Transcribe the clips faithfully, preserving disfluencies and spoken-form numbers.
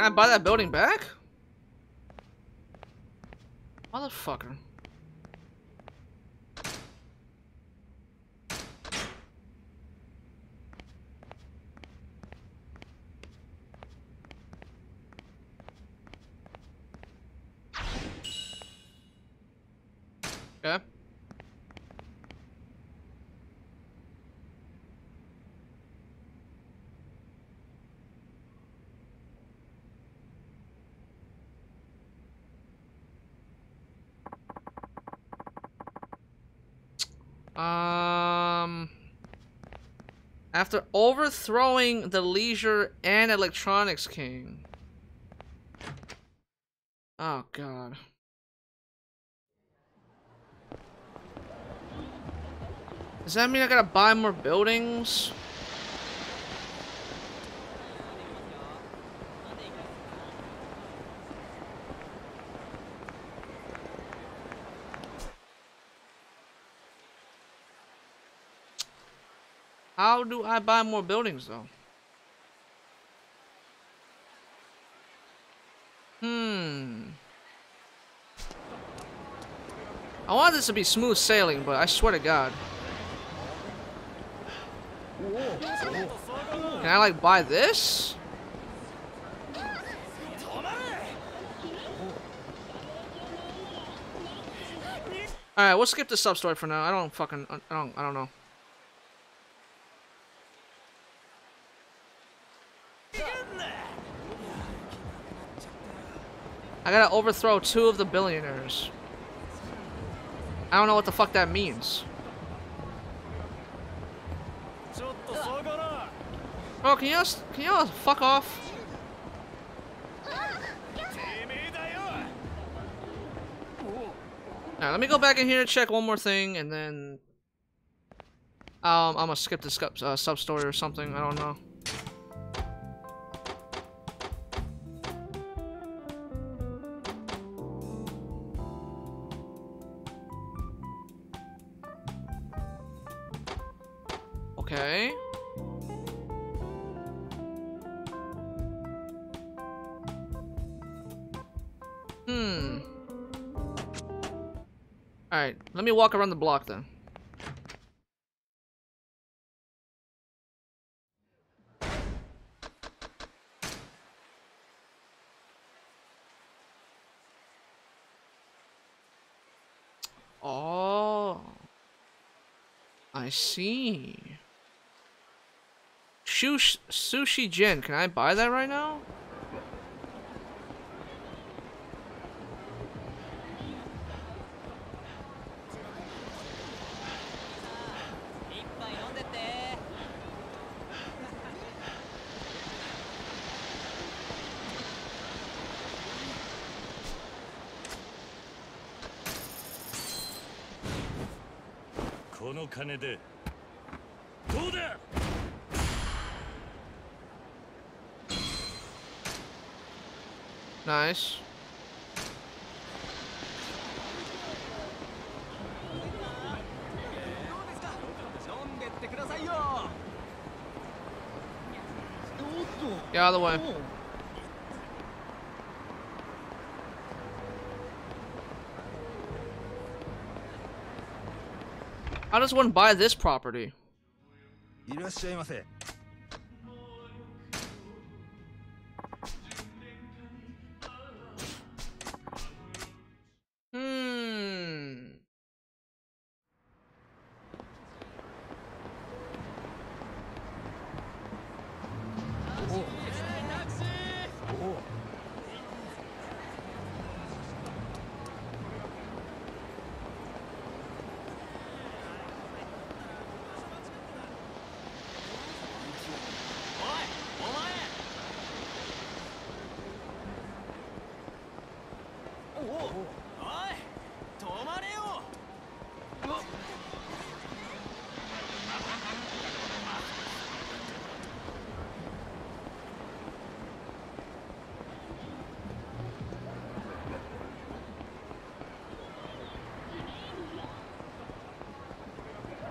Can I buy that building back? Motherfucker. Okay. Um, after overthrowing the leisure and electronics king. Oh God. Does that mean I gotta buy more buildings? How do I buy more buildings, though? Hmm. I want this to be smooth sailing, but I swear to God. Can I, like, buy this? Alright, we'll skip the sub-story for now. I don't fucking... I don't, I don't know. I gotta overthrow two of the billionaires. I don't know what the fuck that means. Bro, can y'all can y'all fuck off? Now, let me go back in here and check one more thing, and then um, I'm gonna skip this uh, sub story or something. I don't know. Okay. Hmm. Alright, let me walk around the block then. Oh. I see. Shush, sushi gin, can I buy that right now? Nice. Get out of the way. How does one buy this property?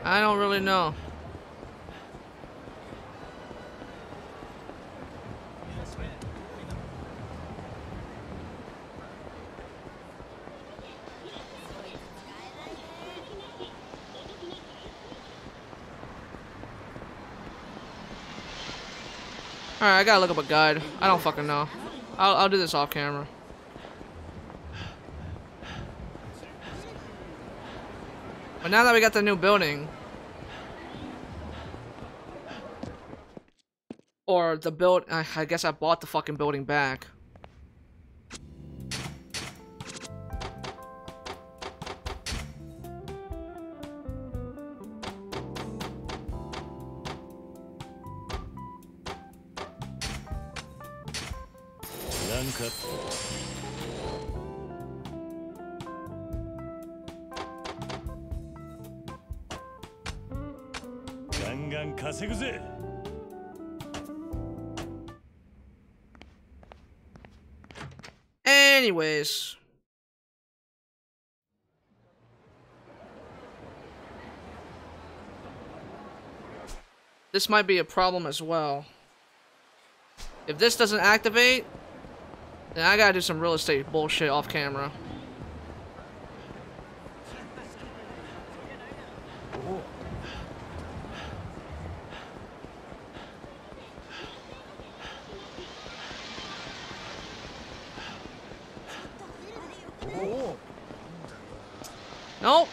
I don't really know. Alright, I gotta look up a guide. I don't fucking know. I'll, I'll do this off camera. But now that we got the new building, or the build, I, I guess I bought the fucking building back. Anyways, this might be a problem as well. If this doesn't activate, then I gotta do some real estate bullshit off camera. Nope.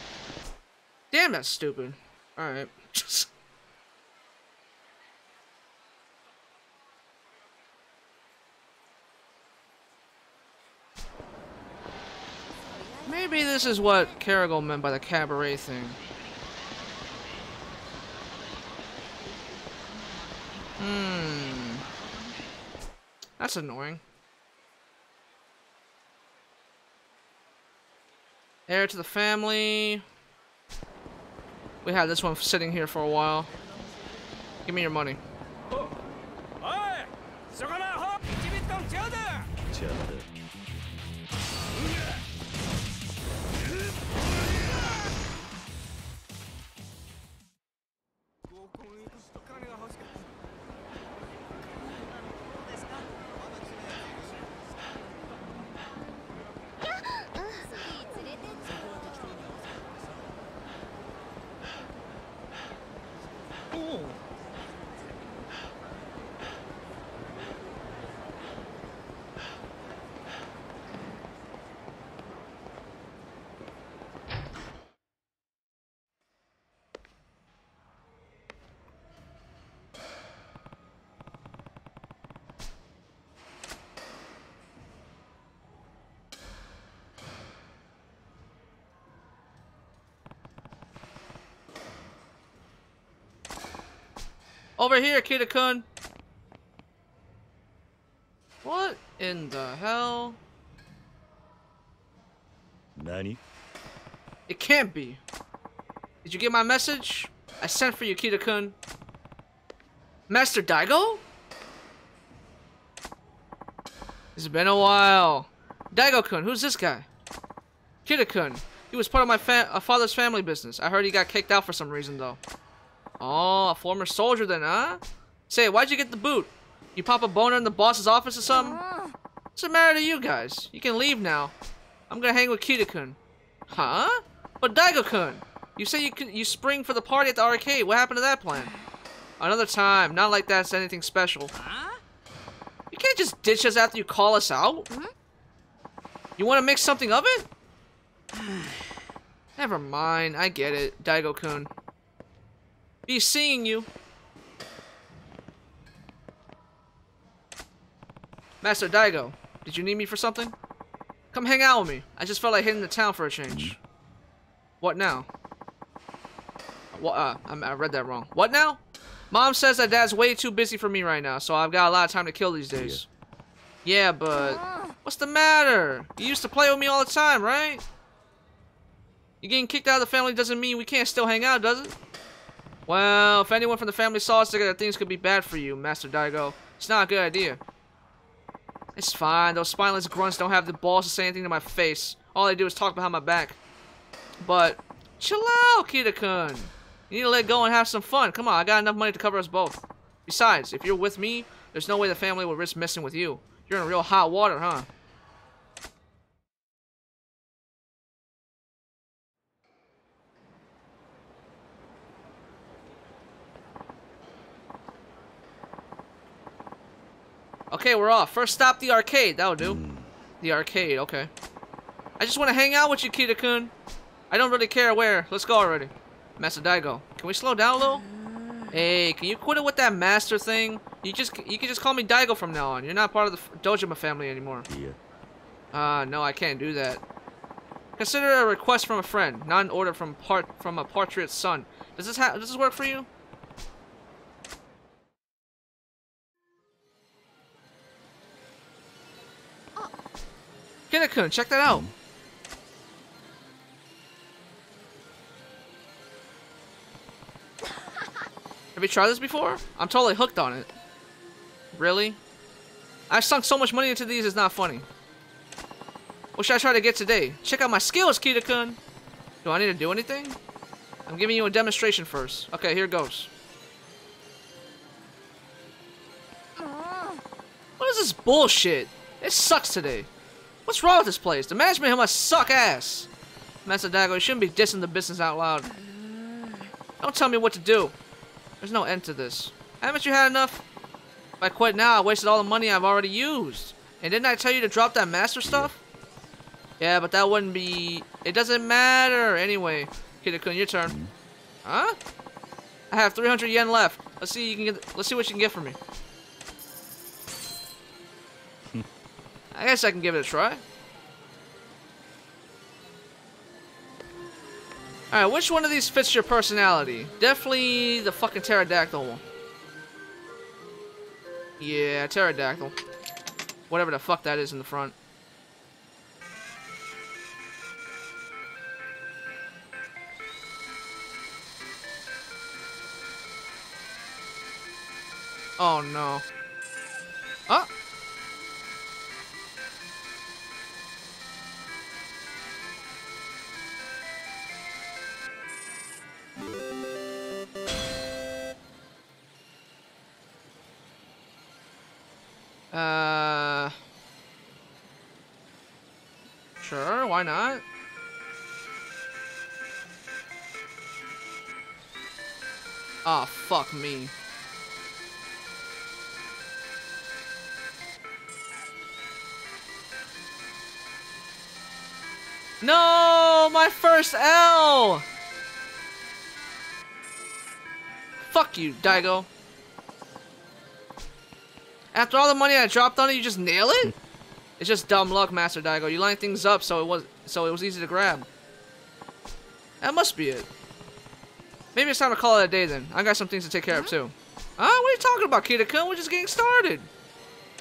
Damn, that's stupid. Alright. Maybe this is what Kiryu meant by the cabaret thing. Hmm. That's annoying. Heir to the family. We had this one sitting here for a while. Give me your money. Over here, Kida-kun! What in the hell? Nani? It can't be. Did you get my message? I sent for you, Kida-kun. Master Daigo? It's been a while. Daigo-kun, who's this guy? Kida-kun. He was part of my fa uh, father's family business. I heard he got kicked out for some reason, though. Oh, a former soldier then, huh? Say, why'd you get the boot? You pop a boner in the boss's office or something? What's the matter to you guys? You can leave now. I'm gonna hang with Kida-kun. Huh? But Daigo-kun! You say you can, you spring for the party at the arcade. What happened to that plan? Another time. Not like that's anything special. You can't just ditch us after you call us out. You want to make something of it? Never mind. I get it, Daigo-kun. Be seeing you. Master Daigo, did you need me for something? Come hang out with me. I just felt like hitting the town for a change. What now? What? Uh, I read that wrong. What now? Mom says that Dad's way too busy for me right now, so I've got a lot of time to kill these days. Yeah, but what's the matter? You used to play with me all the time, right? You getting kicked out of the family doesn't mean we can't still hang out, does it? Well, if anyone from the family saw us together, things could be bad for you, Master Daigo. It's not a good idea. It's fine. Those spineless grunts don't have the balls to say anything to my face. All they do is talk behind my back. But, chill out, Kida-kun. You need to let go and have some fun. Come on, I got enough money to cover us both. Besides, if you're with me, there's no way the family would risk messing with you. You're in real hot water, huh? Okay, we're off. First stop, the arcade. That'll do. Mm. The arcade, okay. I just want to hang out with you, Kida-kun. I don't really care where. Let's go already. Master Daigo, can we slow down a little? Hey, can you quit it with that master thing? You just you can just call me Daigo from now on. You're not part of the Dojima family anymore. Yeah. Ah, uh, no, I can't do that. Consider a request from a friend, not an order from part from a Patriot's son. Does this ha does this work for you? Oh. Kida-kun, check that out. Mm. Have you tried this before? I'm totally hooked on it. Really? I've sunk so much money into these, it's not funny. What should I try to get today? Check out my skills, Kida-kun! Do I need to do anything? I'm giving you a demonstration first. Okay, here goes. What is this bullshit? It sucks today. What's wrong with this place? The management here must suck ass. Master Daigo, you shouldn't be dissing the business out loud. Don't tell me what to do. There's no end to this. Haven't you had enough? If I quit now, I wasted all the money I've already used. And didn't I tell you to drop that master stuff? Yeah, but that wouldn't be... It doesn't matter. Anyway, Kida-kun, your turn. Huh? I have three hundred yen left. Let's see you can get... Let's see what you can get for me. I guess I can give it a try. Alright, which one of these fits your personality? Definitely the fucking pterodactyl one. Yeah, pterodactyl. Whatever the fuck that is in the front. Oh no. Oh! Uh, sure, why not? Ah, oh, fuck me. No, my first L. Fuck you, Daigo. After all the money I dropped on it, you just nail it? It's just dumb luck, Master Daigo. You lined things up so it was so it was easy to grab. That must be it. Maybe it's time to call it a day then. I got some things to take care of too. Huh? What are you talking about, Kida-kun? We're just getting started.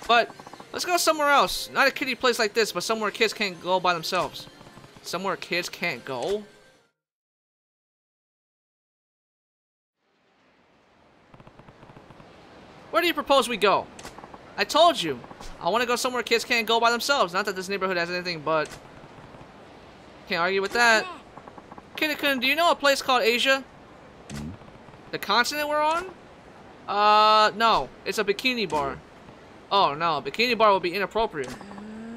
But let's go somewhere else. Not a kiddie place like this, but somewhere kids can't go by themselves. Somewhere kids can't go? Where do you propose we go? I told you, I want to go somewhere kids can't go by themselves. Not that this neighborhood has anything, but can't argue with that. Kida-kun, do you know a place called Asia? The continent we're on? Uh, no. It's a bikini bar. Oh no, a bikini bar would be inappropriate.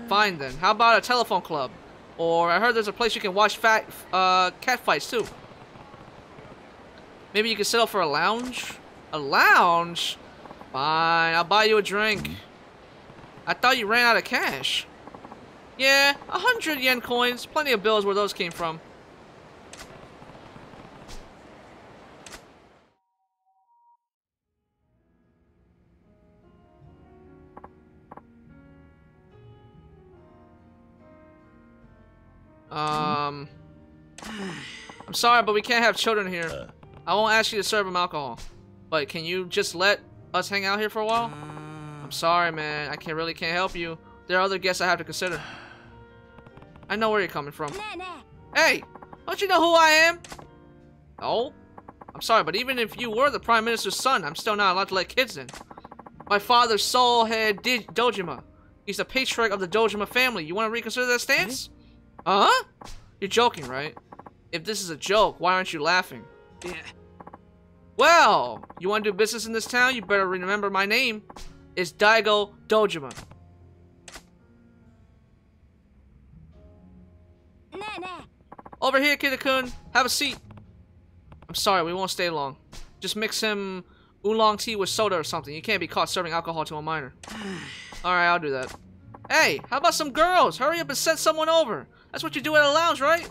Fine then. How about a telephone club? Or I heard there's a place you can watch fat uh cat fights too. Maybe you could settle for a lounge. A lounge. Fine, I'll buy you a drink. I thought you ran out of cash. Yeah, a hundred yen coins. Plenty of bills where those came from. Um, I'm sorry, but we can't have children here. I won't ask you to serve them alcohol. But can you just let us hang out here for a while? I'm sorry, man. I can't really can't help you. There are other guests I have to consider. I know where you're coming from. Hey, don't you know who I am? Oh, I'm sorry, but even if you were the Prime Minister's son, I'm still not allowed to let kids in. My father's sole head Dojima. He's the patriarch of the Dojima family. You want to reconsider that stance? Uh-huh? You're joking, right? If this is a joke, why aren't you laughing? Yeah. Well, you want to do business in this town? You better remember my name. It's Daigo Dojima. Over here, Kida-kun. Have a seat. I'm sorry, we won't stay long. Just mix him Oolong tea with soda or something. You can't be caught serving alcohol to a minor. Alright, I'll do that. Hey, how about some girls? Hurry up and send someone over. That's what you do at a lounge, right?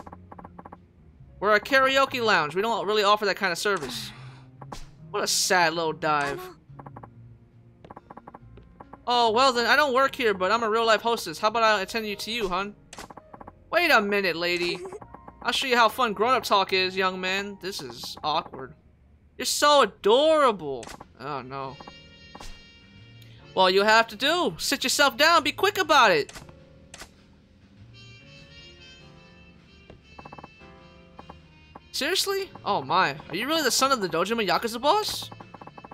We're a karaoke lounge. We don't really offer that kind of service. What a sad little dive. Oh, well then, I don't work here, but I'm a real-life hostess. How about I attend you to you, hun? Wait a minute, lady. I'll show you how fun grown-up talk is, young man. This is awkward. You're so adorable. Oh, no. Well, you have to do. Sit yourself down. Be quick about it. Seriously? Oh, my. Are you really the son of the Dojima Yakuza boss?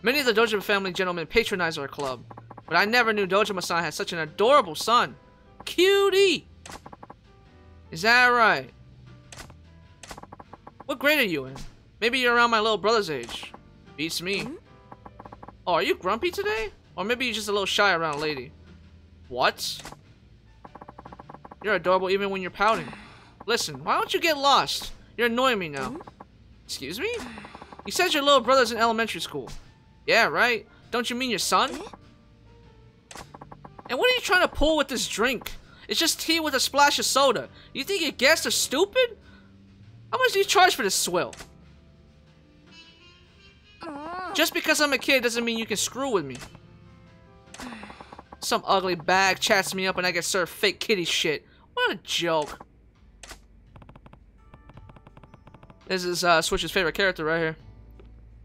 Many of the Dojima family gentlemen patronize our club, but I never knew Dojima-san had such an adorable son. Cutie! Is that right? What grade are you in? Maybe you're around my little brother's age. Beats me. Oh, are you grumpy today? Or maybe you're just a little shy around a lady. What? You're adorable even when you're pouting. Listen, why don't you get lost? You're annoying me now. Excuse me? You said your little brother's in elementary school. Yeah, right? Don't you mean your son? And what are you trying to pull with this drink? It's just tea with a splash of soda. You think your guests are stupid? How much do you charge for this swill? Just because I'm a kid doesn't mean you can screw with me. Some ugly bag chats me up and I get served fake kitty shit. What a joke. This is uh, Switch's favorite character right here.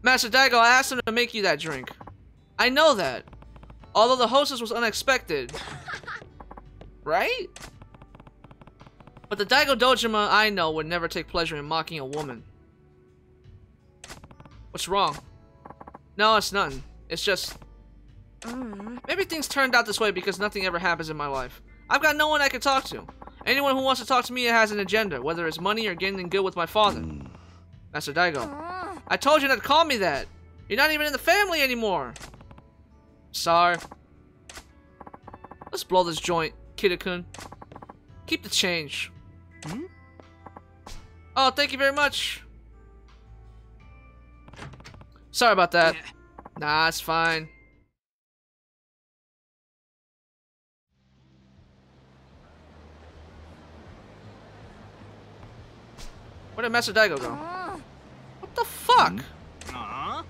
Master Daigo, I asked him to make you that drink. I know that. Although the hostess was unexpected. Right? But the Daigo Dojima I know would never take pleasure in mocking a woman. What's wrong? No, it's nothing. It's just... Maybe things turned out this way because nothing ever happens in my life. I've got no one I can talk to. Anyone who wants to talk to me has an agenda, whether it's money or getting good with my father. Master Daigo. I told you not to call me that. You're not even in the family anymore. Sorry. Let's blow this joint, Kida-kun. Keep the change. Hmm? Oh, thank you very much. Sorry about that. Yeah. Nah, it's fine. Where did Master Daigo go? Uh. What the fuck? Uh.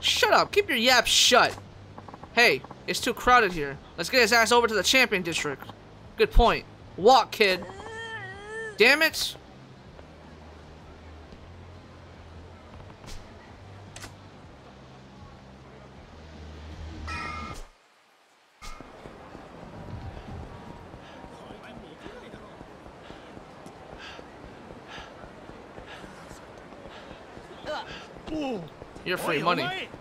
Shut up. Keep your yap shut. Hey, it's too crowded here. Let's get his ass over to the champion district. Good point. Walk, kid. Damn it. You're free money. How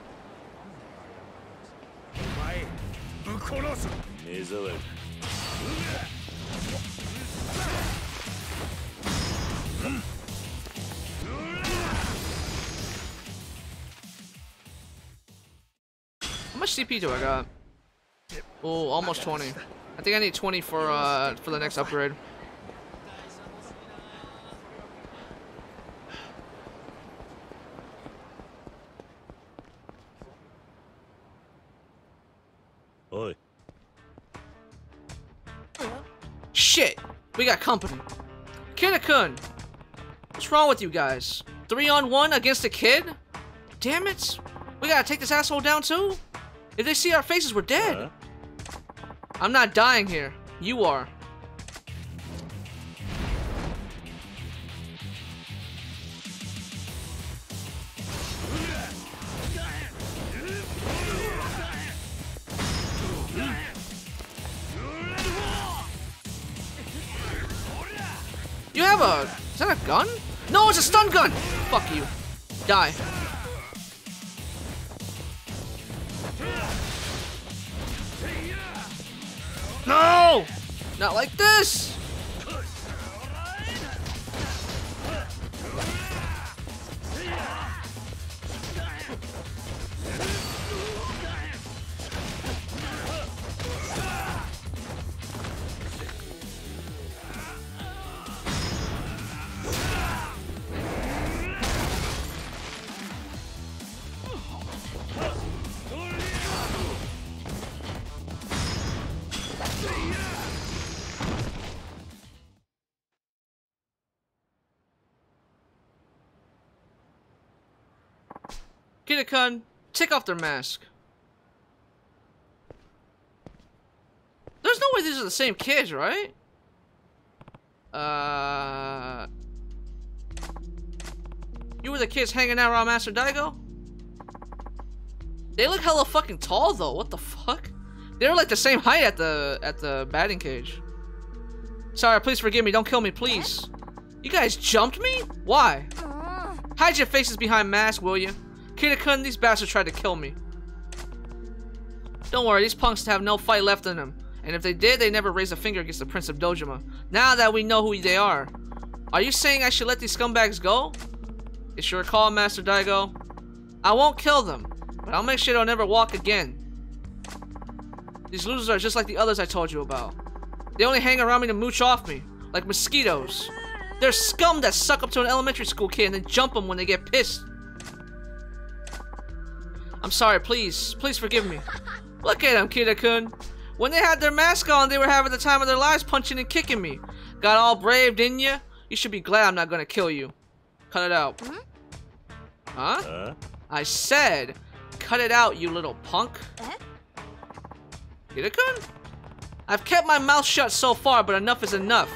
much C P do I got? Oh, almost twenty. I think I need twenty for uh for the next upgrade. Oi. Shit! We got company. Kida-kun! What's wrong with you guys? Three on one against a kid? Damn it! We gotta take this asshole down too? If they see our faces, we're dead! Uh? I'm not dying here. You are. You have a... Is that a gun? No, it's a stun gun! Fuck you. Die. No! Not like this! Kida-kun, take off their mask. There's no way these are the same kids, right? Uh, you were the kids hanging out around Master Daigo? They look hella fucking tall though. What the fuck? They were like the same height at the at the batting cage. Sorry, please forgive me. Don't kill me, please. You guys jumped me? Why? Hide your faces behind masks, will you? Kida-kun, these bastards tried to kill me. Don't worry, these punks have no fight left in them. And if they did, they never raised a finger against the Prince of Dojima. Now that we know who they are. Are you saying I should let these scumbags go? It's your call, Master Daigo. I won't kill them, but I'll make sure they'll never walk again. These losers are just like the others I told you about. They only hang around me to mooch off me, like mosquitoes. They're scum that suck up to an elementary school kid and then jump them when they get pissed. I'm sorry, please. Please forgive me. Look at them, Kida-kun. When they had their mask on, they were having the time of their lives punching and kicking me. Got all brave, didn't you? You should be glad I'm not gonna kill you. Cut it out. Huh? Huh? I said, cut it out, you little punk. Uh-huh. Kida-kun? I've kept my mouth shut so far, but enough is enough.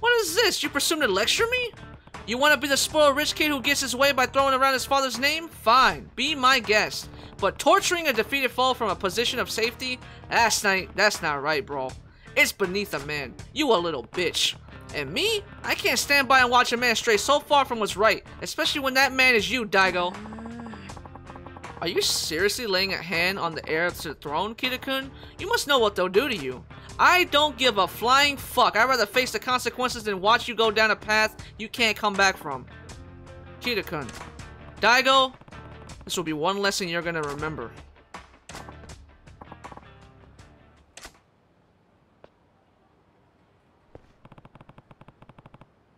What is this? You presume to lecture me? You want to be the spoiled rich kid who gets his way by throwing around his father's name? Fine, be my guest. But torturing a defeated foe from a position of safety? That's not, that's not right, bro. It's beneath a man. You a little bitch. And me? I can't stand by and watch a man stray so far from what's right, especially when that man is you, Daigo. Are you seriously laying a hand on the heir to the throne, Kida-kun? You must know what they'll do to you. I don't give a flying fuck. I'd rather face the consequences than watch you go down a path you can't come back from. Kida-kun. Daigo, this will be one lesson you're gonna remember.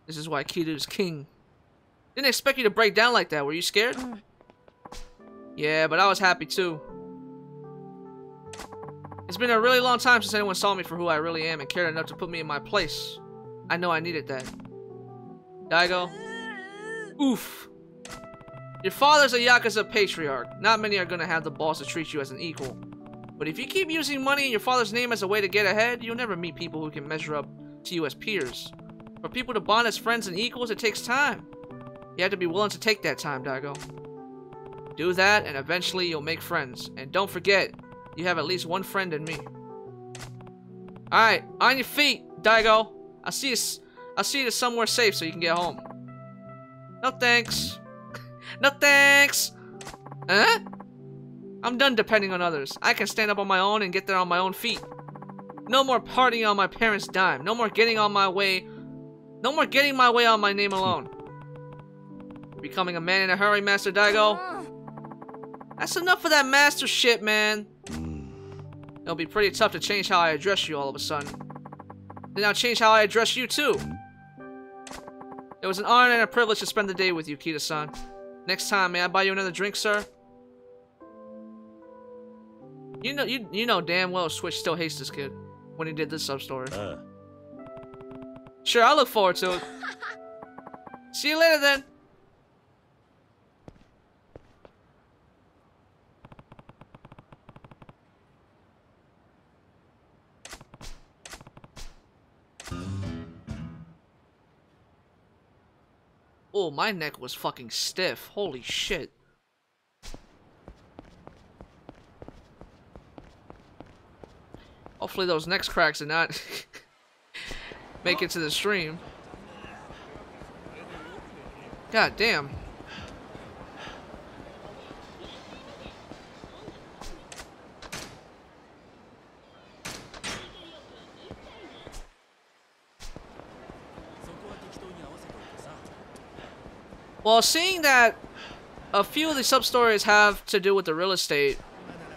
This is why Kido is king. Didn't expect you to break down like that. Were you scared? Yeah, but I was happy too. It's been a really long time since anyone saw me for who I really am and cared enough to put me in my place. I know I needed that. Daigo. Oof. Your father's a Yakuza patriarch. Not many are gonna have the balls to treat you as an equal. But if you keep using money and your father's name as a way to get ahead, you'll never meet people who can measure up to you as peers. For people to bond as friends and equals, it takes time. You have to be willing to take that time, Daigo. Do that, and eventually you'll make friends. And don't forget, you have at least one friend in me. Alright, on your feet, Daigo. I'll see you, I'll see you somewhere safe so you can get home. No thanks. No thanks. Huh? I'm done depending on others. I can stand up on my own and get there on my own feet. No more partying on my parents' dime. No more getting on my way. No more getting my way on my name alone. Becoming a man in a hurry, Master Daigo. That's enough of that master shit, man. It'll be pretty tough to change how I address you all of a sudden. Then I'll change how I address you too. It was an honor and a privilege to spend the day with you, Kida-san. Next time, may I buy you another drink, sir? You know, you you know damn well Switch still hates this kid when he did this sub story. Uh. Sure, I look forward to it. See you later then. Oh, my neck was fucking stiff. Holy shit. Hopefully those neck cracks did not make it to the stream. God damn. Well, seeing that a few of the sub-stories have to do with the real estate,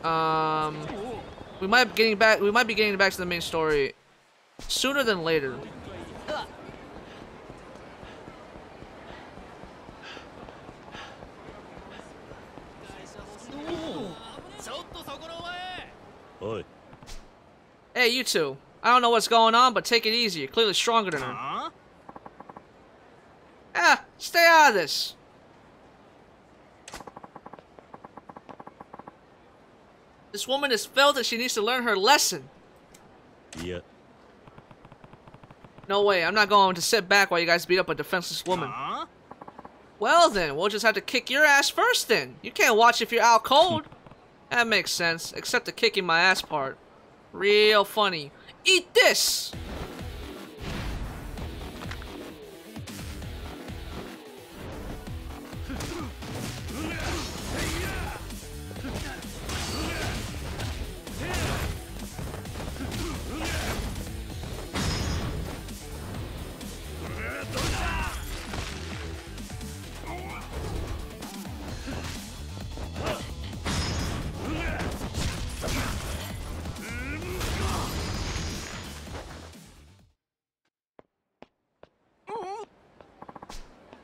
um, we might be getting back. We might be getting back to the main story sooner than later. Hey, you two. I don't know what's going on, but take it easy. You're clearly stronger than her. Huh? Ah, stay out of this. This woman has failed and she needs to learn her lesson. Yeah. No way, I'm not going to sit back while you guys beat up a defenseless woman. Huh? Well then, we'll just have to kick your ass first then. You can't watch if you're out cold. That makes sense, except the kicking my ass part. Real funny. Eat this!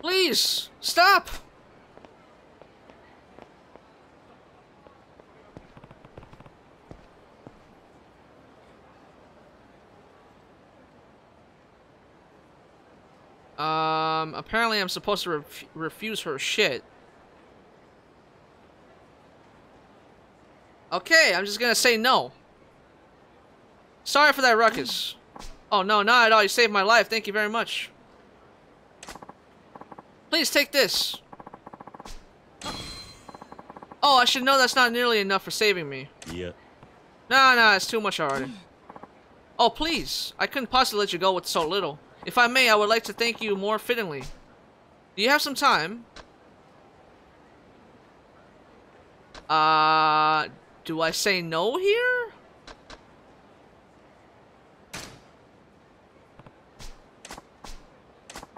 Please, stop! Um, apparently I'm supposed to ref refuse her shit. Okay, I'm just gonna say no. Sorry for that ruckus. Oh no, not at all, you saved my life, thank you very much. Please take this. Oh, I should know that's not nearly enough for saving me. Yeah. Nah, nah, it's too much already. Oh, please. I couldn't possibly let you go with so little. If I may, I would like to thank you more fittingly. Do you have some time? Uh, do I say no here?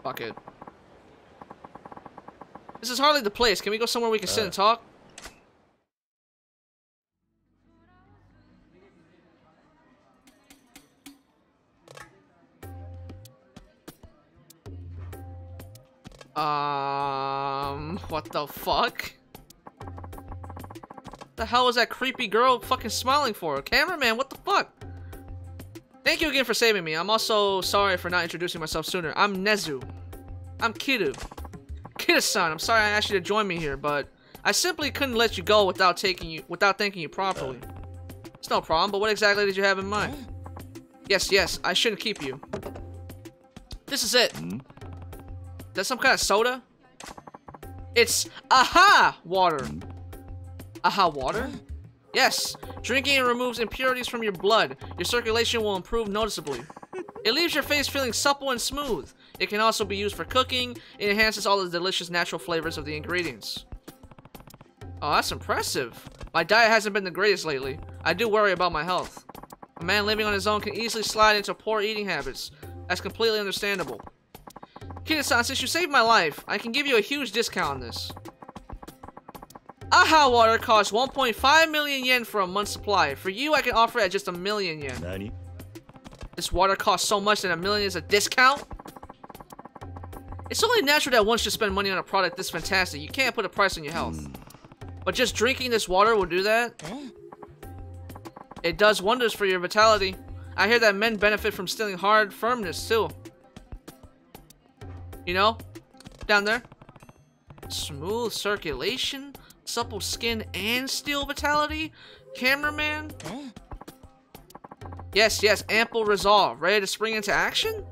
Fuck it. This is hardly the place. Can we go somewhere we can uh. sit and talk? Um, what the fuck? What the hell was that creepy girl fucking smiling for? Cameraman, what the fuck? Thank you again for saving me. I'm also sorry for not introducing myself sooner. I'm Nezu. I'm Kido. Kida-san, I'm sorry I asked you to join me here, but I simply couldn't let you go without taking you without thanking you properly. It's no problem, but what exactly did you have in mind? Yes, yes, I shouldn't keep you. This is it. Hmm? Is that some kind of soda? It's A H A water. A H A water? Yes. Drinking it removes impurities from your blood. Your circulation will improve noticeably. It leaves your face feeling supple and smooth. It can also be used for cooking. It enhances all the delicious natural flavors of the ingredients. Oh, that's impressive. My diet hasn't been the greatest lately. I do worry about my health. A man living on his own can easily slide into poor eating habits. That's completely understandable. Kida-san, since you saved my life, I can give you a huge discount on this. A H A water costs one point five million yen for a month's supply. For you, I can offer it at just a million yen. ninety. This water costs so much that a million is a discount? It's only natural that one should spend money on a product this fantastic. You can't put a price on your health. Mm. But just drinking this water will do that? Eh? It does wonders for your vitality. I hear that men benefit from stealing hard firmness, too. You know? Down there. Smooth circulation, supple skin, and steel vitality? Cameraman? Eh? Yes, yes, ample resolve. Ready to spring into action?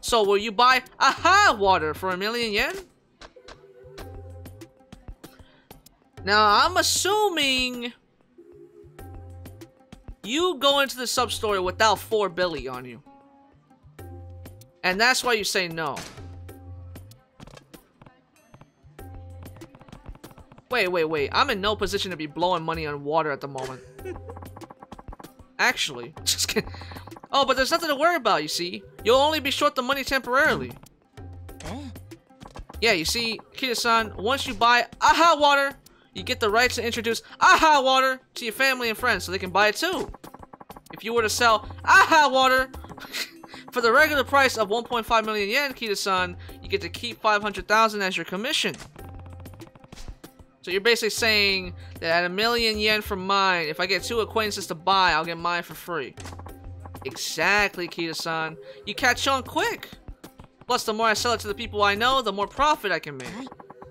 So will you buy A H A water for a million yen? Now I'm assuming you go into the sub-story without four billy on you. And that's why you say no. Wait, wait, wait. I'm in no position to be blowing money on water at the moment. Actually, just kidding. Oh, but there's nothing to worry about, you see. You'll only be short the money temporarily. Oh. Yeah, you see, Kida-san, once you buy A H A water, you get the rights to introduce A H A water to your family and friends so they can buy it too. If you were to sell A H A water for the regular price of one point five million yen, Kida-san, you get to keep five hundred thousand as your commission. So you're basically saying that at a million yen for mine, if I get two acquaintances to buy, I'll get mine for free. Exactly, Kida-san. You catch on quick. Plus, the more I sell it to the people I know, the more profit I can make.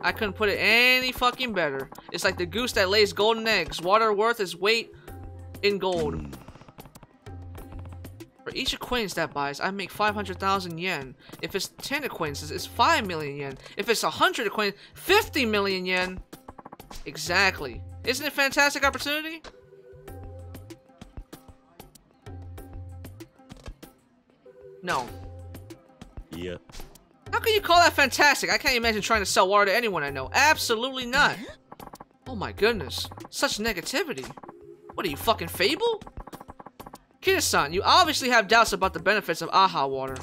I couldn't put it any fucking better. It's like the goose that lays golden eggs. Water worth its weight in gold. For each acquaintance that buys, I make five hundred thousand yen. If it's ten acquaintances, it's five million yen. If it's one hundred acquaintances, fifty million yen. Exactly. Isn't it a fantastic opportunity? No. Yeah. How can you call that fantastic? I can't imagine trying to sell water to anyone I know. Absolutely not. Oh my goodness. Such negativity. What are you, fucking Fable? Kida-san, you obviously have doubts about the benefits of A H A water.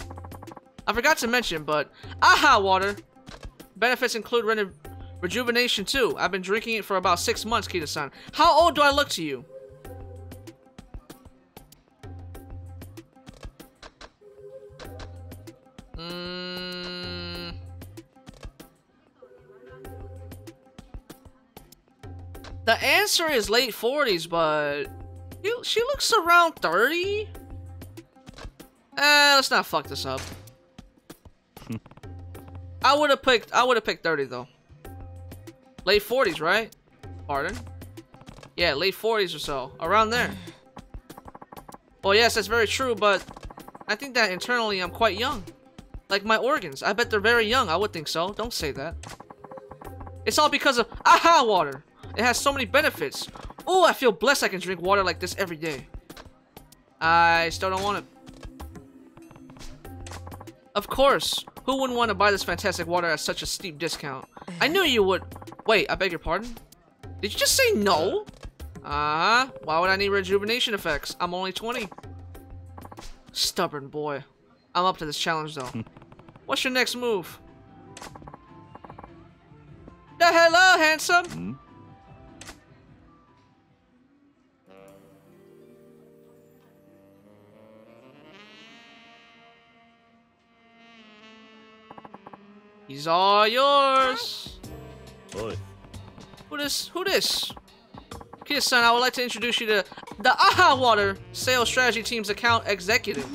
I forgot to mention, but A H A water benefits include re rejuvenation too. I've been drinking it for about six months, Kida-san. How old do I look to you? Mm. The answer is late forties, but... she looks around thirty? Eh, let's not fuck this up. I would have picked I would have picked thirty though. Late forties, right? Pardon? Yeah, late forties or so. Around there. Well, yes, that's very true, but I think that internally I'm quite young. Like my organs. I bet they're very young. I would think so. Don't say that. It's all because of A H A water. It has so many benefits. Oh, I feel blessed I can drink water like this every day. I still don't want it. Of course. Who wouldn't want to buy this fantastic water at such a steep discount? I knew you would. Wait, I beg your pardon? Did you just say no? Uh-huh. Why would I need rejuvenation effects? I'm only twenty. Stubborn boy. I'm up to this challenge, though. What's your next move? The hello, handsome! Hmm? He's all yours. Boy. Who this? Who this? Kida-san, I would like to introduce you to the A H A Water Sales Strategy Team's account executive.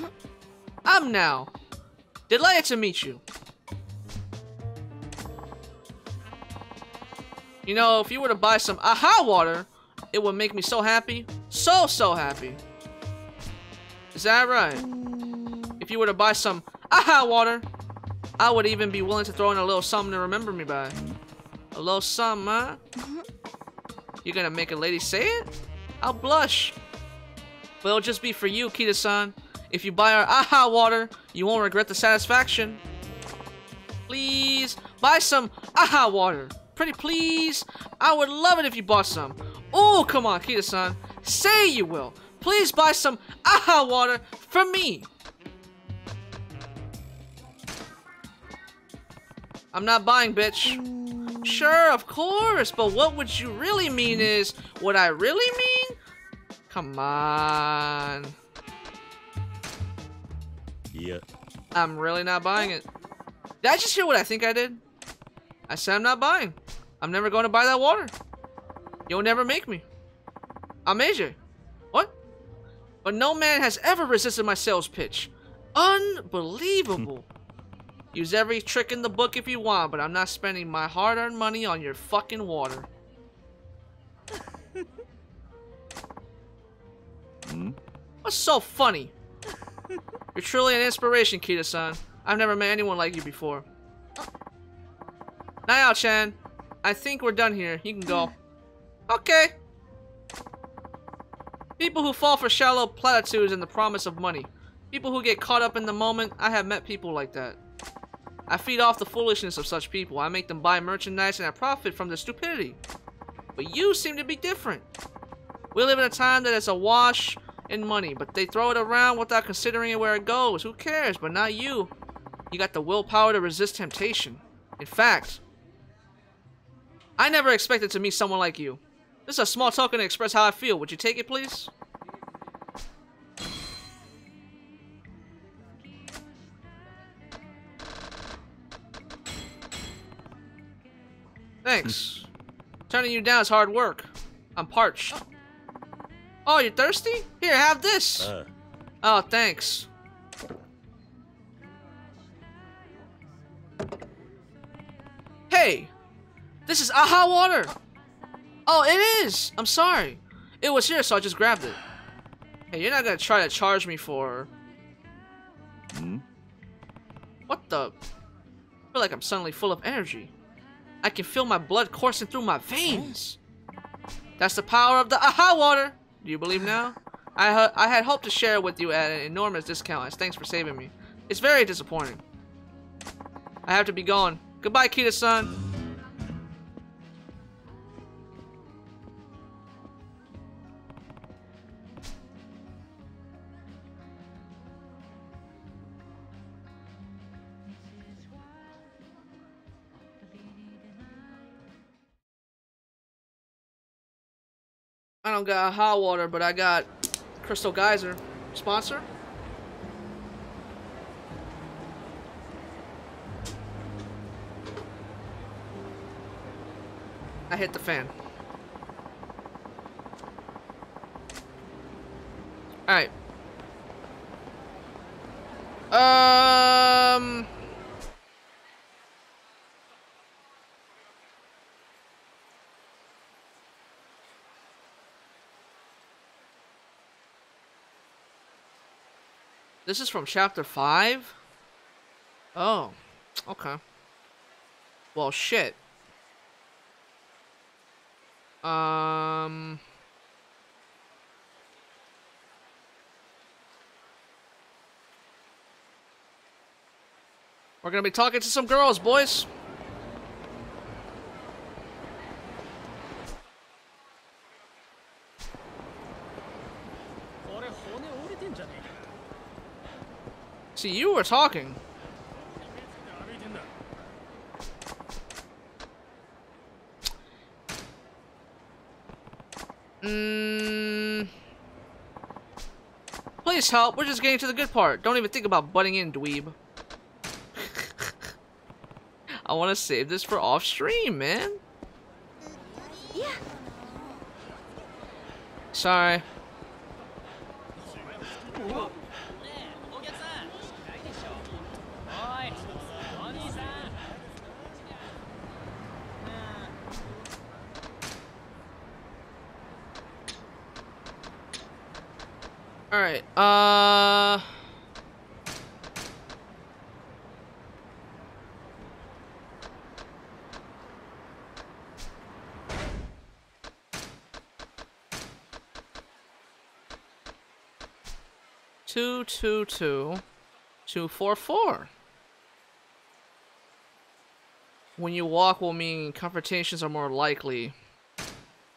I'm now. Delighted to meet you. You know, if you were to buy some A H A Water, it would make me so happy. So, so happy. Is that right? If you were to buy some A H A Water, I would even be willing to throw in a little something to remember me by. A little something, huh? You're gonna make a lady say it? I'll blush. But it'll just be for you, Kida-san. If you buy our A H A water, you won't regret the satisfaction. Please, buy some A H A water. Pretty please. I would love it if you bought some. Oh, come on, Kida-san. Say you will. Please buy some A H A water for me. I'm not buying, bitch. Sure, of course, but what would you really mean is what I really mean? Come on. Yeah. I'm really not buying it. Did I just hear what I think I did? I said I'm not buying. I'm never going to buy that water. You'll never make me. I'm A J. What? But no man has ever resisted my sales pitch. Unbelievable. Use every trick in the book if you want, but I'm not spending my hard-earned money on your fucking water. Hmm? What's so funny? You're truly an inspiration, Kida-san. I've never met anyone like you before. Nayao-chan, I think we're done here. You can go. Okay. People who fall for shallow platitudes and the promise of money. People who get caught up in the moment. I have met people like that. I feed off the foolishness of such people. I make them buy merchandise and I profit from their stupidity. But you seem to be different. We live in a time that is awash in money, but they throw it around without considering where it goes. Who cares? But not you. You got the willpower to resist temptation. In fact, I never expected to meet someone like you. This is a small token to express how I feel. Would you take it, please? Thanks. Turning you down is hard work. I'm parched. Oh, you're thirsty? Here, have this. Uh. Oh, thanks. Hey! This is A H A water! Oh, it is! I'm sorry. It was here, so I just grabbed it. Hey, you're not gonna try to charge me for... Hmm? What the... I feel like I'm suddenly full of energy. I can feel my blood coursing through my veins. That's the power of the A H A water! Do you believe now? I, ha I had hoped to share it with you at an enormous discount, as thanks for saving me. It's very disappointing. I have to be going. Goodbye, Kida-san. I don't got hot water, but I got Crystal Geyser. Sponsor? I hit the fan. Alright. Um... This is from chapter five? Oh, okay. Well, shit. Um... We're gonna be talking to some girls, boys. See, you were talking. Mm. Please help. We're just getting to the good part. Don't even think about butting in, dweeb. I want to save this for off stream, man. Yeah. Sorry. Alright, uh... Two, two, two, two, four, four. When you walk will mean confrontations are more likely.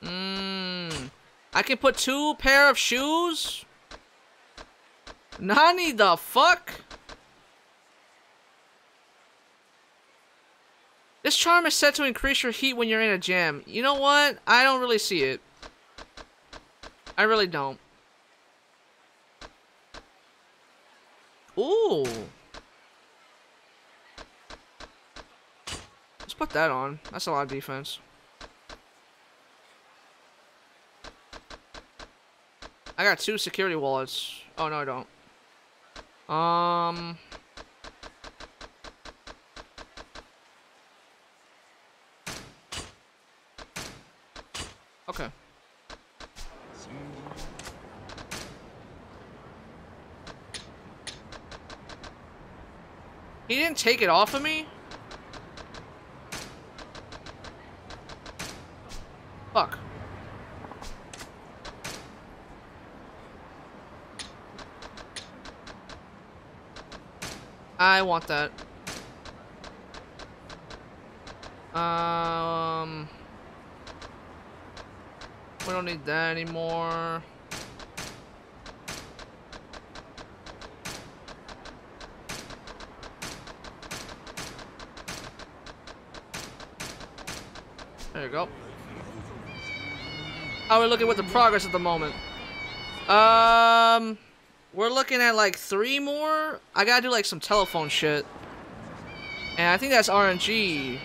Mmm... I can put two pair of shoes? Nani the fuck? This charm is set to increase your heat when you're in a jam. You know what? I don't really see it. I really don't. Ooh. Let's put that on. That's a lot of defense. I got two security wallets. Oh, no, I don't. Um, okay. He didn't take it off of me? Fuck. I want that. Um, we don't need that anymore. There you go. How are we looking with the progress at the moment? Um. We're looking at like three more. I gotta do like some telephone shit. And I think that's R N G.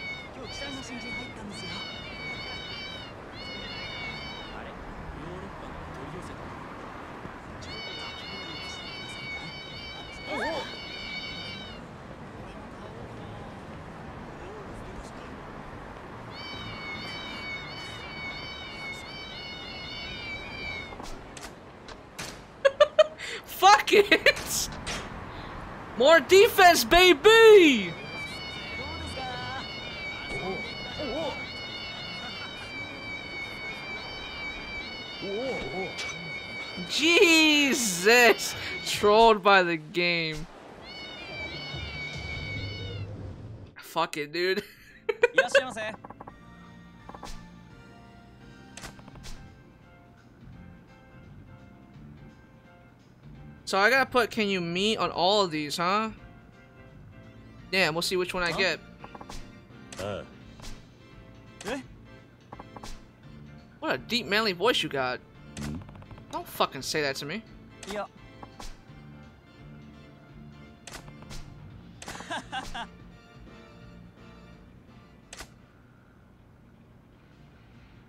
Fuck it! More defense, baby! Jesus! Trolled by the game. Fuck it, dude. So I gotta put "can you meet" on all of these, huh? Damn, we'll see which one I huh? get. Uh. Eh? What a deep, manly voice you got. Don't fucking say that to me. Yeah.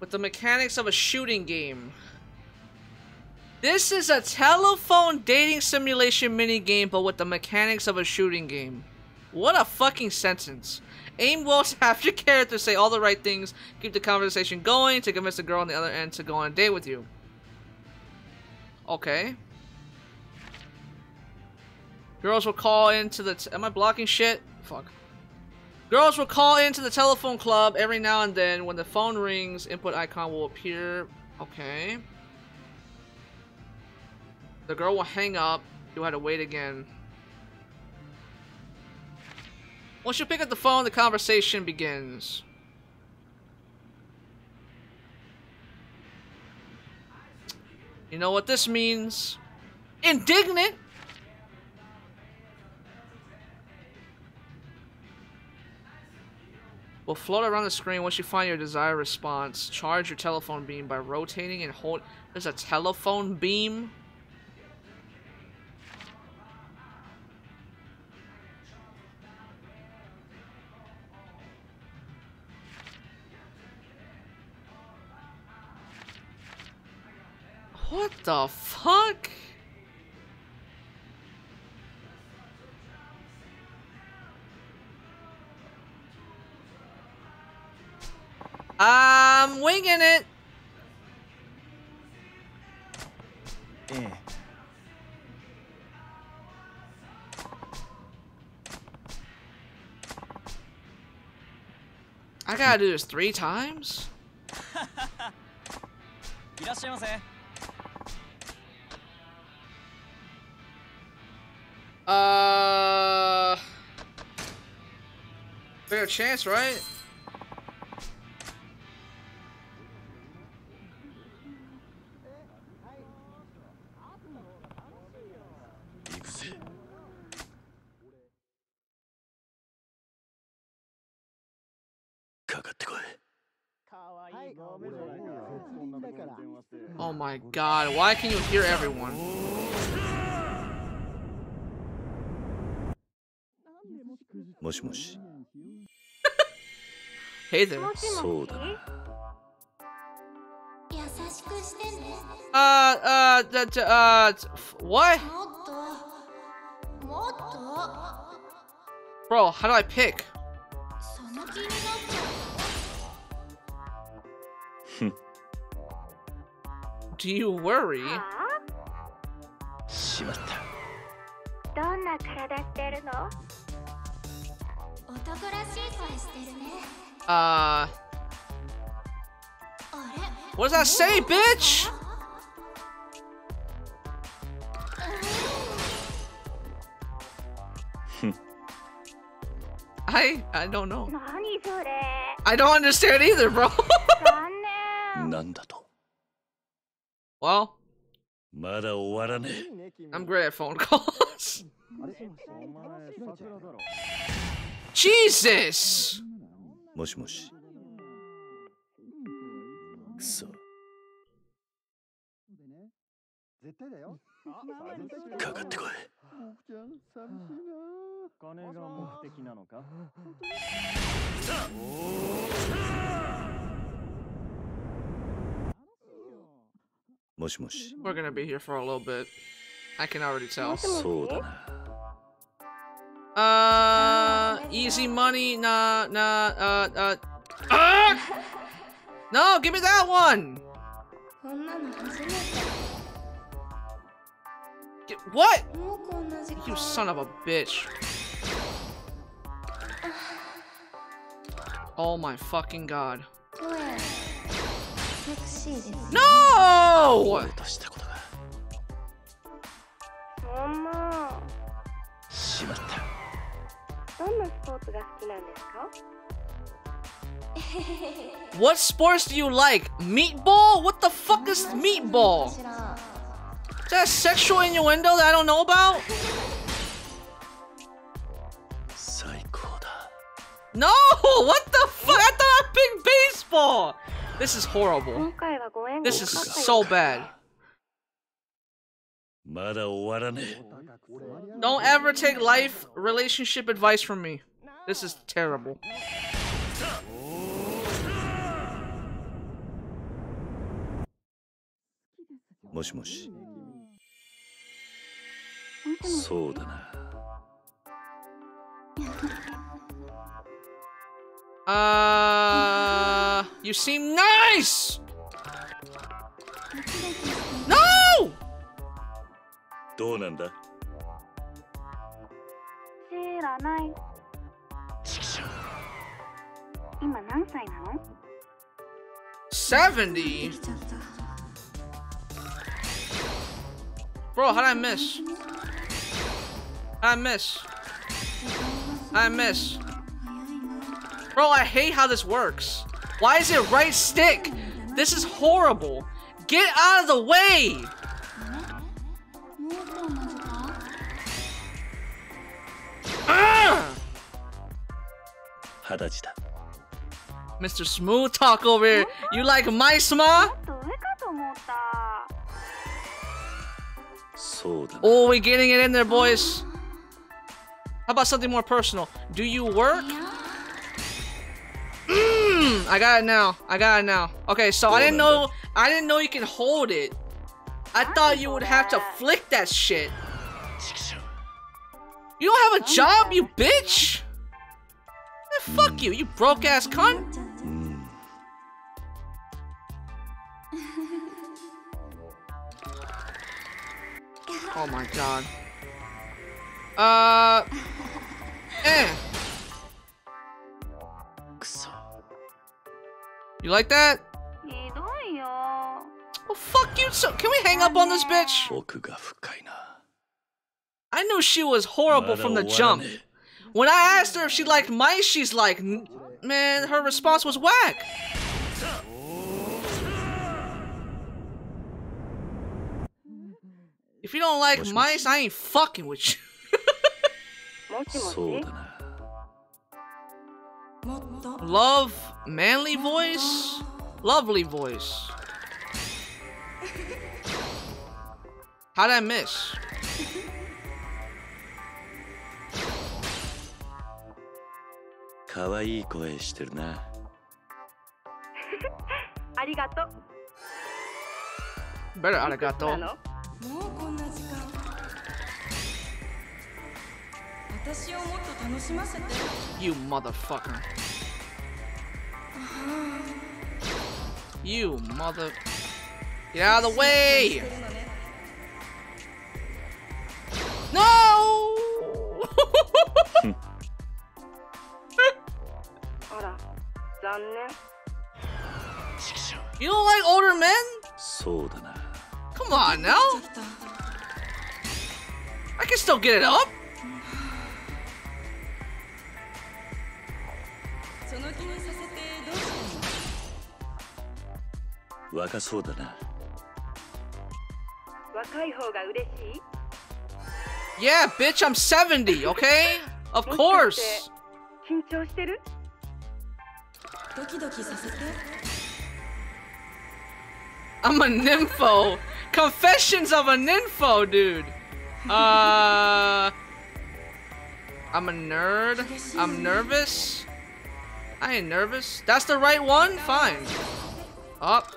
With the mechanics of a shooting game. This is a telephone dating simulation minigame, but with the mechanics of a shooting game. What a fucking sentence. Aim well to have your character say all the right things, keep the conversation going to convince the girl on the other end to go on a date with you. Okay. Girls will call into the... T am I blocking shit? Fuck. Girls will call into the telephone club every now and then. When the phone rings, input icon will appear. Okay. The girl will hang up. You'll have to wait again. Once you pick up the phone, the conversation begins. You know what this means? Indignant! Will float around the screen. Once you find your desired response, charge your telephone beam by rotating and hold. There's a telephone beam? What the fuck? I'm winging it. Yeah. I gotta do this three times? Uh, fair chance, right? Oh my god, why can you hear everyone? Hey there. Uh, uh, that, uh, what? Bro, how do I pick? Do you worry? Uh, what does that say, bitch? I I don't know. I don't understand either, bro. Well, I'm great at phone calls. Jesus! Mosh mosh. So. We're gonna be here for a little bit. I can already tell. Uh, easy money, nah, nah, uh, uh, ah! No, give me that one! Get what? You son of a bitch. Oh my fucking god. No! What sports do you like? Meatball? What the fuck is meatball? Is that a sexual innuendo that I don't know about? No! What the fuck? I thought I picked baseball! This is horrible. This is so bad. Don't ever take life relationship advice from me. This is terrible. Uh, you seem nice. No! seventy? Bro, how'd I miss? I miss. I miss. Bro, I hate how this works. Why is it right stick? This is horrible. Get out of the way! Ah! Mister Smooth Talk over here. You like my sma? Oh, we're getting it in there, boys. How about something more personal? Do you work? Mm, I got it now. I got it now. Okay, so I didn't know. I didn't know you can hold it. I thought you would have to flick that shit. You don't have a job, you bitch. Man, fuck you, you broke ass cunt. Oh my god. Uh. Eh. You like that? Well, fuck you. So, can we hang up on this bitch? I knew she was horrible from the jump. When I asked her if she liked mice, she's like, man, her response was whack. If you don't like mice, I ain't fucking with you. Love manly voice, lovely voice. How'd I miss? Better arigato. You motherfucker. You mother... Get out of the way! No! You don't like older men? Come on now! I can still get it up! Yeah, bitch, I'm seventy, okay? Of course. I'm a nympho. Confessions of a nympho, dude. Uh, I'm a nerd. I'm nervous. I ain't nervous. That's the right one? Fine. Up.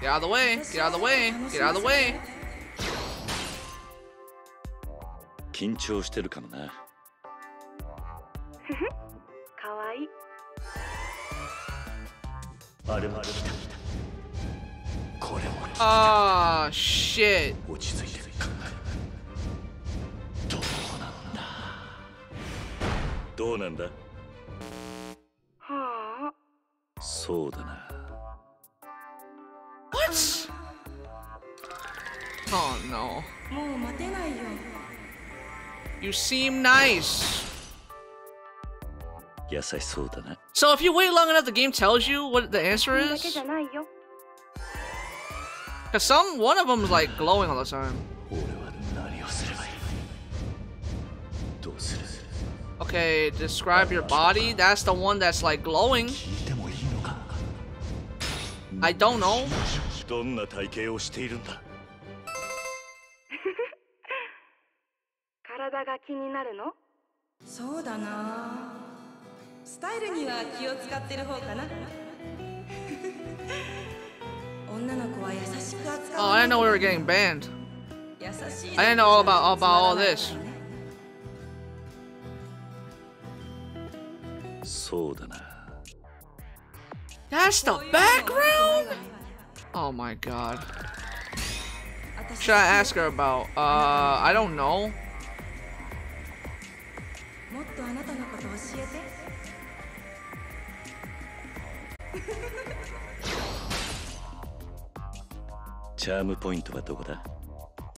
Get out of the way. Get out of the way. Get out of the way. Oh, shit. What? Oh, no. You seem nice. Yes, I saw that. So if you wait long enough, the game tells you what the answer is? Cause some, one of them's like glowing all the time. Okay, describe your body. That's the one that's like glowing. I don't know. Oh, I didn't know we were getting banned. I didn't know all about all about all this. That's the background? Oh my god. Should I ask her about? Uh, I don't know. Charm point.